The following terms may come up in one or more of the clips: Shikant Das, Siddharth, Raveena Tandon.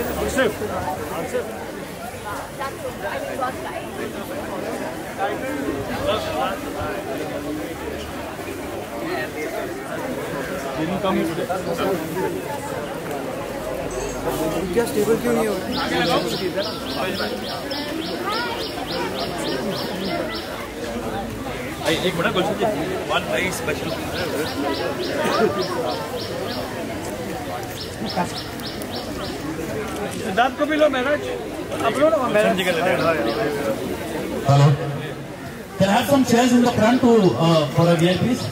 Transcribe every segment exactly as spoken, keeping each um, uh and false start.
क्या स्टेबल क्यों नहीं हो रहा? एक बड़ा वन स्पेशल सिद्धार्थ को भी लो मैराज, अब लो ना Meraj. Hello. Can I have some chairs in the front to uh, for a V I P, please?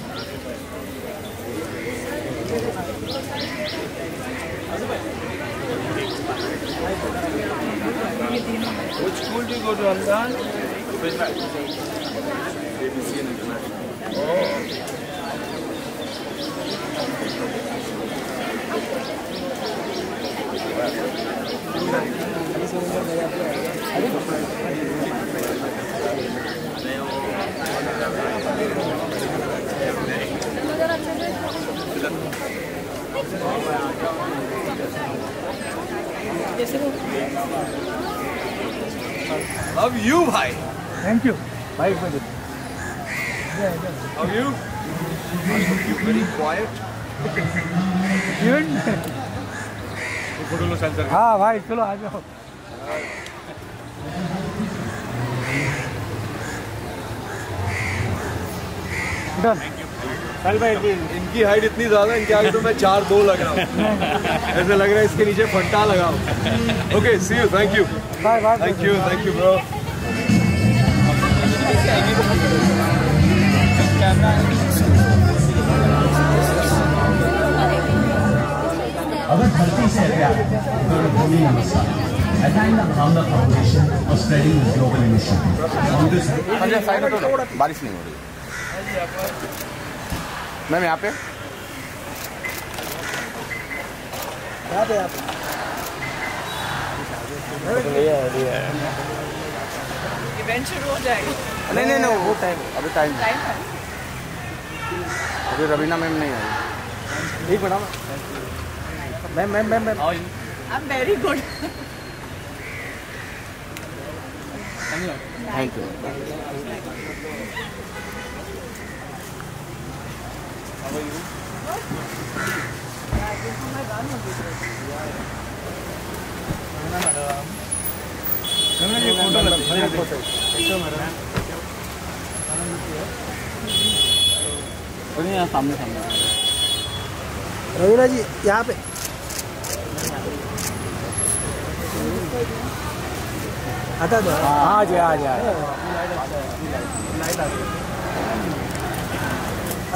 Which school do you go to, Ramzan? Gujarat. A B C and International. Love you, bhai. Thank you. Bye, buddy. Love you. You very quiet. Even. हाँ भाई चलो आ जाओ. Done. इनकी height इतनी ज्यादा, इनके आगे तो मैं चार दो लग रहा हूँ. ऐसा लग रहा है इसके नीचे फट्टा लगाओ. Okay see you, thank you, bye bye, thank you, thank you bro. अगर गलती से बारिश नहीं हो रही मैम यहाँ पे, यहाँ पे आप इवेंट शुरू हो जाएगी. नहीं नहीं नहीं वो टाइम, अभी टाइम अभी रवीना मैम नहीं आई. ठीक madam, ma'am ma'am ma'am ma'am I am very good, thank you. सामने सामने रवीना जी यहाँ पे आता तो आ जाए आ जाए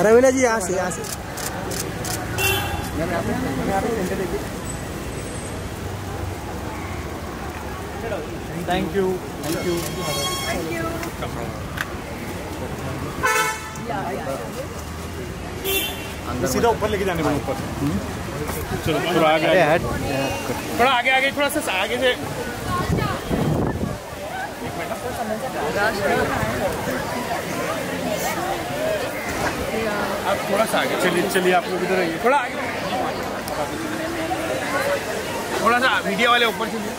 रवीना जी यहाँ से यहाँ से thank you thank you thank you. सीधा ऊपर लेके जाने वाले ऊपर. चलो थोड़ा आगे आगे थोड़ा आगे आगे थोड़ा सा आगे से आप थोड़ा सा आगे. चलिए चलिए आप लोग इधर आइए, थोड़ा आगे, थोड़ा सा मीडिया वाले ऊपर चलिए.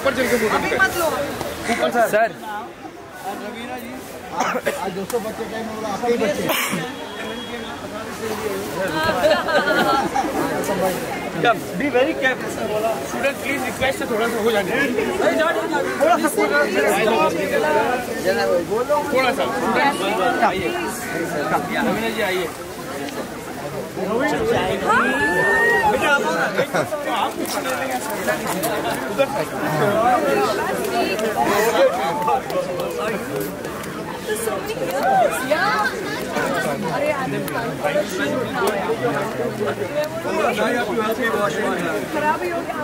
ऊपर चल के फोटो ऊपर सर सर रवीना जी आज दो सौ बच्चे टाइम हो रहा है. बच्चे बी वेरी केयरफुल सर. बोला स्टूडेंट प्लीज रिक्वेस्ट है थोड़ा सा हो जाने, थोड़ा सा थोड़ा सा रवीना जी आइए. बेटा आप उधर अरे खराब ही हो गया.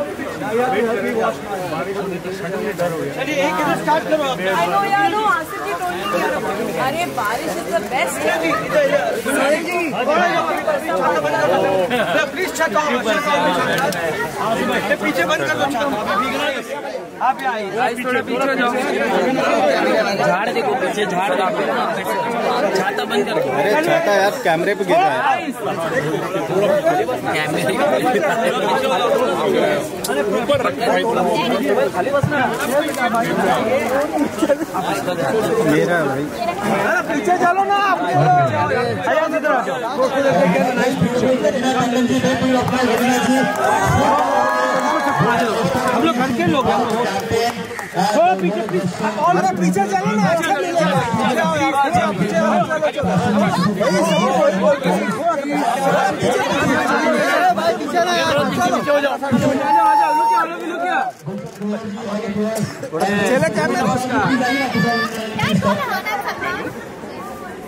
एक स्टार्ट करो. अरे बारिश इज द बेस्ट प्लीज छत पीछे बंद कर दो आप झाड़ देखो पीछे झाड़ छाता बंद कर अरे छाता यार कैमरे पे गिरा है मेरा भाई अरे पीछे चलो ना आप हम लोग घर के लोग पीछे पीछे चलो ना पीछे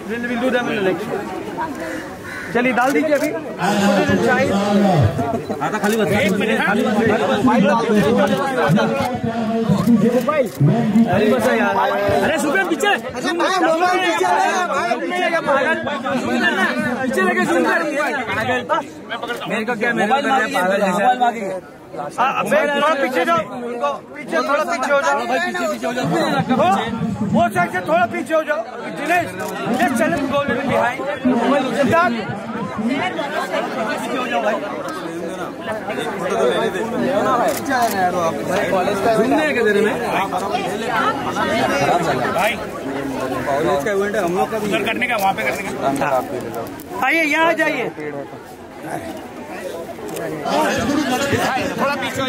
We'll, we'll do them in election. चलिए डाल दीजिए अभी आधा खाली बस एक मिनट खाली बस खाली बस यार अरे सुबह पीछे मोबाइल पीछे पीछे लगे सुनकर मेरे को क्या मेरे को पीछे जाओ पीछे थोड़ा पीछे हो जाओ वो साइड से थोड़ा पीछे हो जाओ Dinesh Dinesh channel go little behind college का इवेंट है हम लोग का उधर करने का वहाँ पे करने का आइए यहाँ जाइए थोड़ा पीछे हो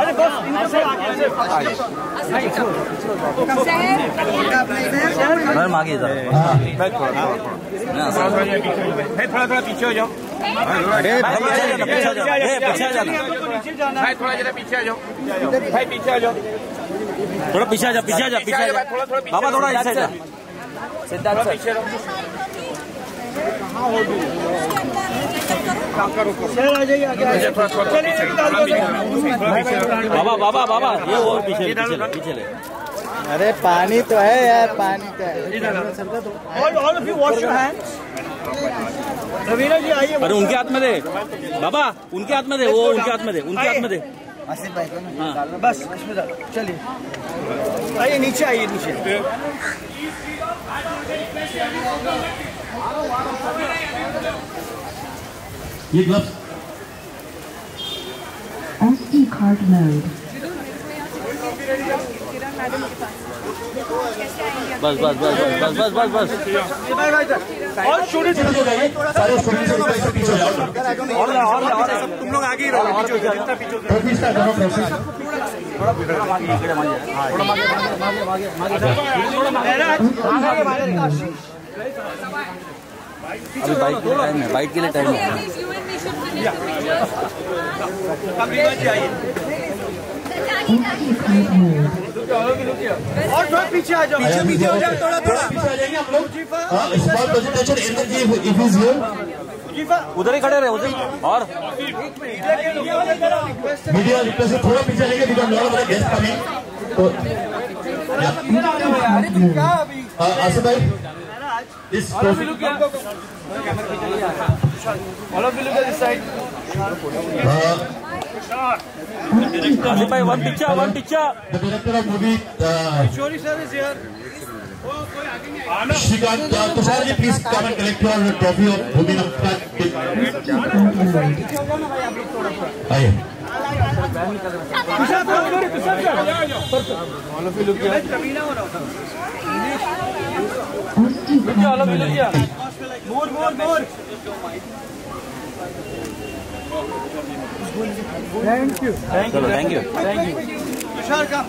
अरे बस इनके से आगे आगे मांगे था थोड़ा थोड़ा पीछे हो जाओ भाई थोड़ा जरा पीछे आ जाओ भाई पीछे आ जाओ थोड़ा पीछे आ जाओ पीछे आ जाओ पीछे बाबा थोड़ा पीछे जा सिद्धार्थ पीछे कहाँ हो बाबा बाबा बाबा ये और पीछे पीछे अरे पानी तो है यार पानी तो है रवीना जी आइए अरे उनके हाथ में दे बाबा उनके हाथ में दे वो उनके हाथ में दे उनके हाथ में दे बस चलिए आइए नीचे आइए नीचे ये ग्लव्स एसडी कार्ड मोड बस बस बस बस बस बस बस और स्टूडेंट सारे स्टूडेंट को बैठ के पीछे हो जाओ और और और सब तुम लोग आगे ही रहो पीछे हो जाओ इतना पीछे हो जाओ इसका दोनों प्रोसेस थोड़ा थोड़ा आगे इधर मान जाओ हां थोड़ा आगे आगे आगे थोड़ा आगे आगे आगे अभी बाइक के लिए टाइम है बाइक के लिए टाइम है और थोड़ा पीछे आ जाओ पीछे पीछे हो जाओ थोड़ा थोड़ा उधर ही खड़े रहे उधर और मीडिया रिप्रेजेंट थोड़ा पीछे लेंगे because This all of you look at all of you look at this side Asif bhai one picture one picture the director of movie Kishori sir is here oh koi aage nahi aana Shikant Das sir ji please come and collect your trophy of Ravina Aye Tushar sir Tushar sir all of you look at Ravina ho raha tha चलो मिल गया more more more thank you thank you thank you Tushar का